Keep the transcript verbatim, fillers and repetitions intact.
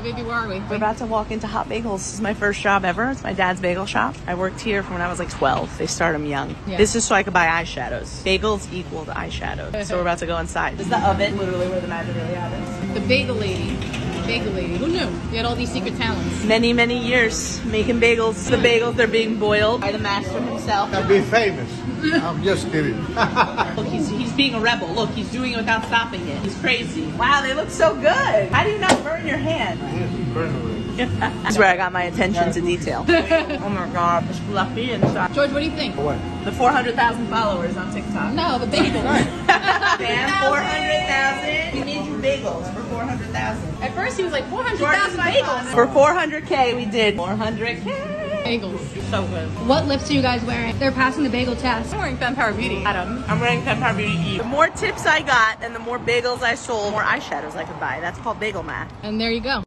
So baby, where are we? We're about to walk into Hot Bagels. This is my first job ever. It's my dad's bagel shop. I worked here from when I was like twelve. They start them young. Yeah. This is so I could buy eyeshadows. Bagels equaled eyeshadows. So we're about to go inside. This is the oven, literally where the magic really happens. The bagel lady. Bagel lady. Who knew? You had all these secret talents. Many, many years making bagels. The bagels, they're being boiled by the master himself. I'll be famous. I'm just kidding. Look, he's, he's being a rebel. Look, he's doing it without stopping it. He's crazy. Wow, they look so good. How do you not burn your hand? Yes, you burn it. That's where I got my attention to detail. Oh my God, it's fluffy inside. George, what do you think? What? The four hundred thousand followers on TikTok. No, the bagels. Damn, four hundred thousand. We made you bagels for four hundred thousand. At first, he was like, four hundred thousand bagels. For four hundred K, we did four hundred K. Bagels. So good. What lips are you guys wearing? They're passing the bagel test. I'm wearing FemPower Beauty. Adam. I'm wearing FemPower Beauty E. The more tips I got and the more bagels I sold, the more eyeshadows I could buy. That's called bagel math. And there you go.